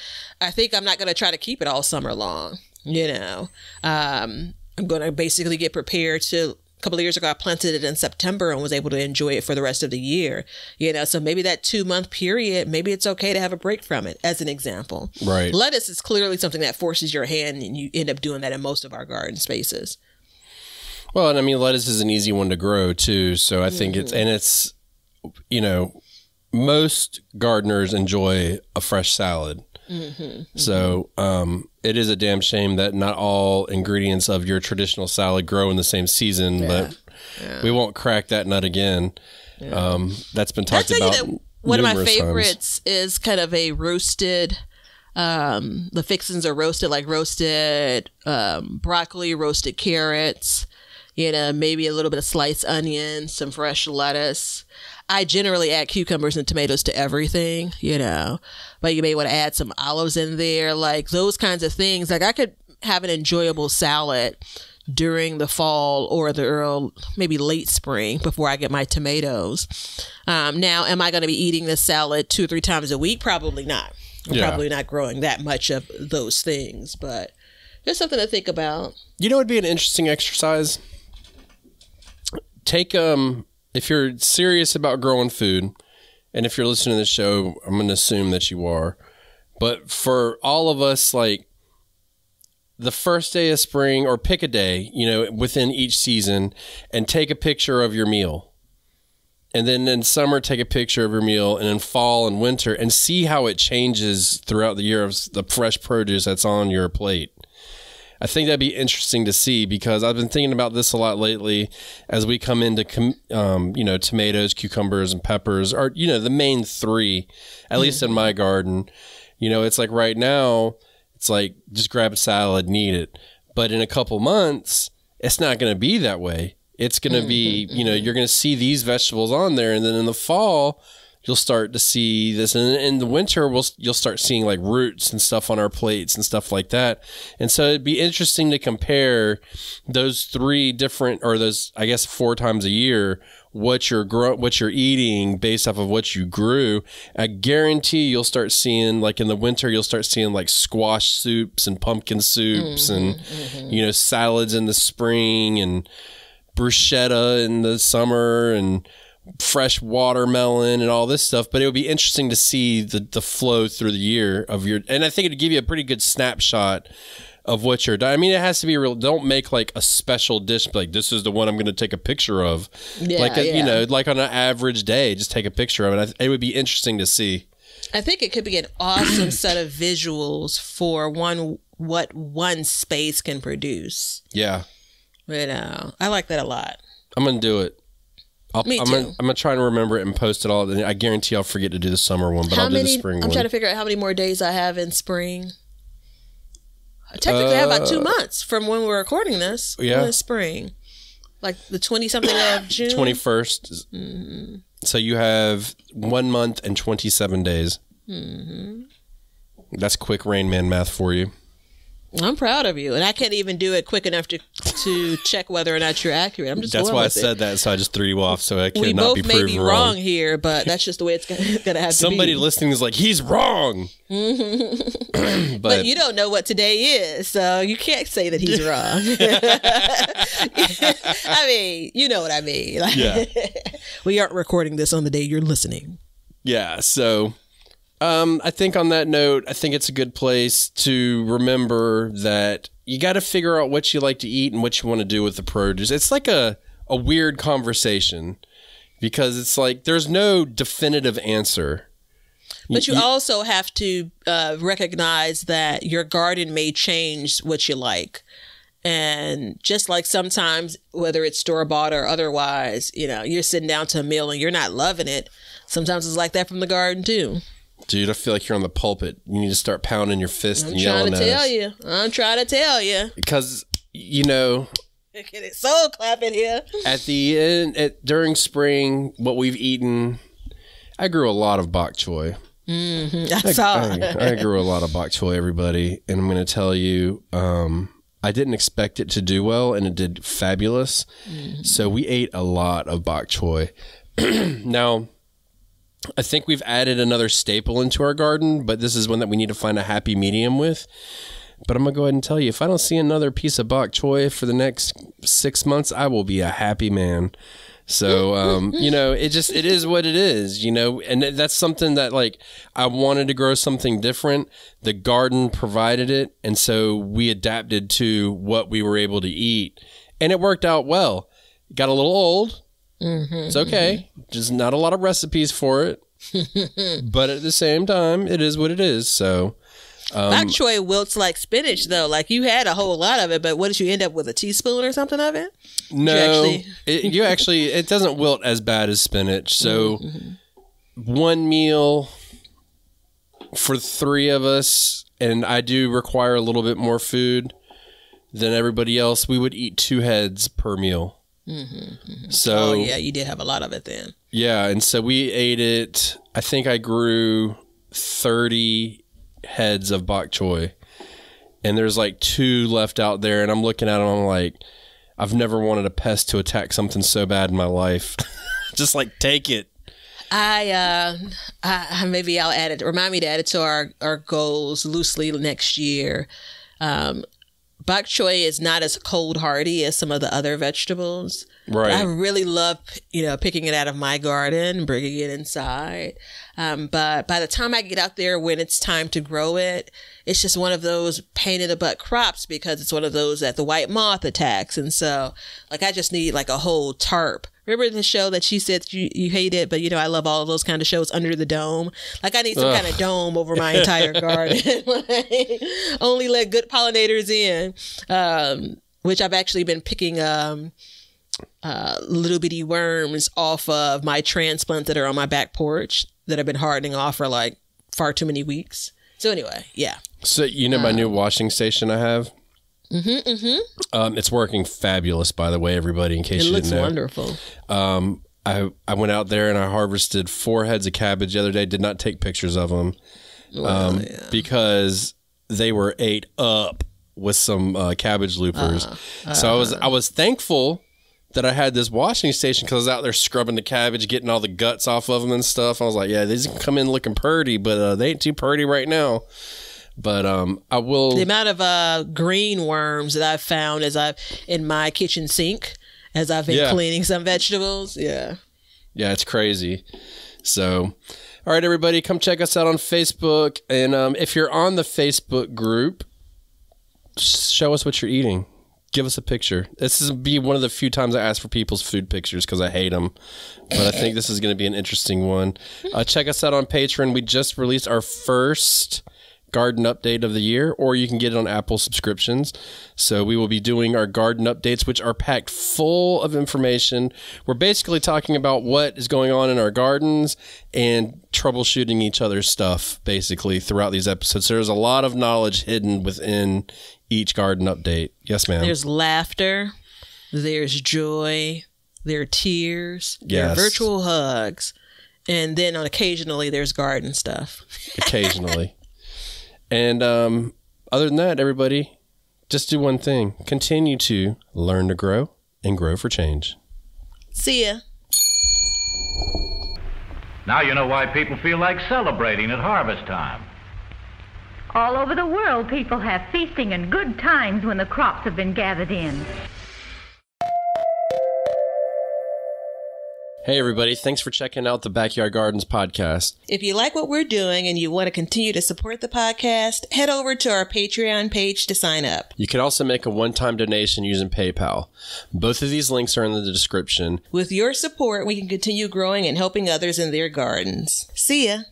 I think I'm not going to try to keep it all summer long. You know, I'm going to basically get prepared to, a couple of years ago, I planted it in September and was able to enjoy it for the rest of the year. You know, so maybe that 2 month period, maybe it's okay to have a break from it, as an example. Right. Lettuce is clearly something that forces your hand, and you end up doing that in most of our garden spaces. Well, and I mean, lettuce is an easy one to grow too. So I think it's, and it's, you know, most gardeners enjoy a fresh salad. So it is a damn shame that not all ingredients of your traditional salad grow in the same season, but we won't crack that nut again. That's been talked about. One of my favorites is kind of a roasted, the fixings are roasted, like roasted broccoli, roasted carrots, you know, maybe a little bit of sliced onion, some fresh lettuce. I generally add cucumbers and tomatoes to everything, you know, but you may want to add some olives in there, like those kinds of things. Like I could have an enjoyable salad during the fall or the early, maybe late spring before I get my tomatoes. Now, am I going to be eating this salad 2 or 3 times a week? Probably not. I'm probably not growing that much of those things, but there's something to think about. You know, it'd be an interesting exercise. Take, if you're serious about growing food, and if you're listening to this show, I'm going to assume that you are. But for all of us, like the first day of spring, or pick a day, you know, within each season, and take a picture of your meal. And then in summer, take a picture of your meal, and in fall and winter, and see how it changes throughout the year of the fresh produce that's on your plate. I think that'd be interesting to see, because I've been thinking about this a lot lately as we come into, you know, tomatoes, cucumbers, and peppers are, you know, the main three, at least in my garden. You know, it's like right now, it's like just grab a salad and eat it. But in a couple months, it's not going to be that way. It's going to be, you know, you're going to see these vegetables on there. And then in the fall, you'll start to see this, and in the winter, you'll start seeing like roots and stuff on our plates and stuff like that. And so it'd be interesting to compare those 3 different, or those, I guess, 4 times a year, what you're eating based off of what you grew. I guarantee you'll start seeing, like in the winter, you'll start seeing like squash soups and pumpkin soups and, you know, salads in the spring, and bruschetta in the summer, and fresh watermelon and all this stuff. But it would be interesting to see the flow through the year of your, and I think it'd give you a pretty good snapshot of what you're doing. I mean, it has to be real. Don't make like a special dish, like this is the one I'm going to take a picture of. You know, like on an average day, just take a picture of it. It would be interesting to see. I think it could be an awesome set of visuals for what one space can produce. Yeah. You know, I like that a lot. I'm going to do it. I'm going to try to remember it and post it all. I guarantee I'll forget to do the summer one, but I'll do the spring one. I'm trying to figure out how many more days I have in spring. I technically have about 2 months from when we're recording this. Yeah. In spring. Like the 20-something of June? 21st. So you have 1 month and 27 days. That's quick Rain Man math for you. I'm proud of you, and I can't even do it quick enough to check whether or not you're accurate. I'm just that's why I said that, so I just threw you off, so I cannot be proven wrong. We both may be wrong here, but that's just the way it's going to have to be. Somebody listening is like, he's wrong. But you don't know what today is, so you can't say that he's wrong. I mean, you know what I mean. Like, yeah. We aren't recording this on the day you're listening. Yeah, so... I think on that note, I think it's a good place to remember that you got to figure out what you like to eat and what you want to do with the produce. It's like a weird conversation because it's like there's no definitive answer. But you also have to recognize that your garden may change what you like. And just like sometimes, whether it's store-bought or otherwise, you know, you're sitting down to a meal and you're not loving it. Sometimes it's like that from the garden too. Dude, I feel like you're on the pulpit. You need to start pounding your fist and yelling at us. I'm trying to tell you. Because, you know... Get it soul clapping here. At the end, during spring, what we've eaten... I grew a lot of bok choy. I grew a lot of bok choy, everybody. And I'm going to tell you, I didn't expect it to do well, and it did fabulous. So we ate a lot of bok choy. Now... I think we've added another staple into our garden, but this is one that we need to find a happy medium with. But I'm going to go ahead and tell you, if I don't see another piece of bok choy for the next 6 months, I will be a happy man. So, you know, it is what it is, you know, and that's something that, like, I wanted to grow something different. The garden provided it. And so we adapted to what we were able to eat, and it worked out well. It got a little old. It's okay. Just not a lot of recipes for it. But at the same time, it is what it is. So, bok choy wilts like spinach, though. Like, you had a whole lot of it, but what did you end up with? A teaspoon or something of it? No. It doesn't wilt as bad as spinach. So, one meal for three of us, and I do require a little bit more food than everybody else. We would eat 2 heads per meal. So yeah, you did have a lot of it then. Yeah, and so we ate it. I think I grew 30 heads of bok choy, and there's like 2 left out there. And I'm looking at them. I'm like, I've never wanted a pest to attack something so bad in my life. Just like take it. Maybe I'll add it. Remind me to add it to our goals loosely next year. Bok choy is not as cold hardy as some of the other vegetables. Right. But I really love, you know, picking it out of my garden, bringing it inside. But by the time I get out there when it's time to grow it, it's just one of those pain in the butt crops because it's one of those that the white moth attacks. And so, like, I just need like a whole tarp. Remember the show that she said you hated, but, you know, I love all of those kind of shows, Under the Dome. Like, I need some kind of dome over my entire garden. Like, only let good pollinators in, which I've actually been picking little bitty worms off of my transplants that are on my back porch that have been hardening off for, like, far too many weeks. So, anyway, yeah. So, you know my new washing station I have? It's working fabulous, by the way, everybody, in case you didn't know. It looks wonderful. I went out there and I harvested 4 heads of cabbage the other day. Did not take pictures of them because they were ate up with some cabbage loopers. So I was thankful that I had this washing station because I was out there scrubbing the cabbage, getting all the guts off of them and stuff. I was like, yeah, these can come in looking purty, but they ain't too purty right now. But I will. The amount of green worms that I've found as I've in my kitchen sink as I've been cleaning some vegetables. Yeah. Yeah, it's crazy. So, all right, everybody, come check us out on Facebook. And if you're on the Facebook group, show us what you're eating. Give us a picture. This is be one of the few times I ask for people's food pictures because I hate them. But I think this is going to be an interesting one. Check us out on Patreon. We just released our first garden update of the year, or you can get it on Apple subscriptions. So we will be doing our garden updates, which are packed full of information. We're basically talking about what is going on in our gardens and troubleshooting each other's stuff basically throughout these episodes. There's a lot of knowledge hidden within each garden update. Yes, ma'am. There's laughter. There's joy. There are tears. Yes. There are virtual hugs. And then occasionally there's garden stuff. Occasionally. And other than that, everybody, just do one thing. Continue to learn to grow and grow for change. See ya. Now you know why people feel like celebrating at harvest time. All over the world, people have feasting and good times when the crops have been gathered in. Hey, everybody. Thanks for checking out the Backyard Gardens podcast. If you like what we're doing and you want to continue to support the podcast, head over to our Patreon page to sign up. You can also make a one-time donation using PayPal. Both of these links are in the description. With your support, we can continue growing and helping others in their gardens. See ya.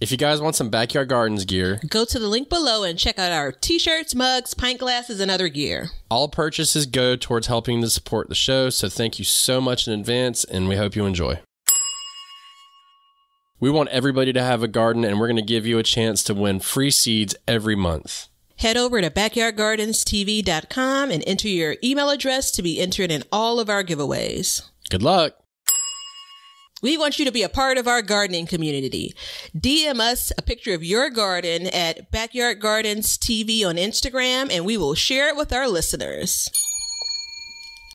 If you guys want some Backyard Gardens gear, go to the link below and check out our t-shirts, mugs, pint glasses, and other gear. All purchases go towards helping to support the show, so thank you so much in advance, and we hope you enjoy. We want everybody to have a garden, and we're going to give you a chance to win free seeds every month. Head over to backyardgardenstv.com and enter your email address to be entered in all of our giveaways. Good luck. We want you to be a part of our gardening community. DM us a picture of your garden at Backyard Gardens TV on Instagram, and we will share it with our listeners.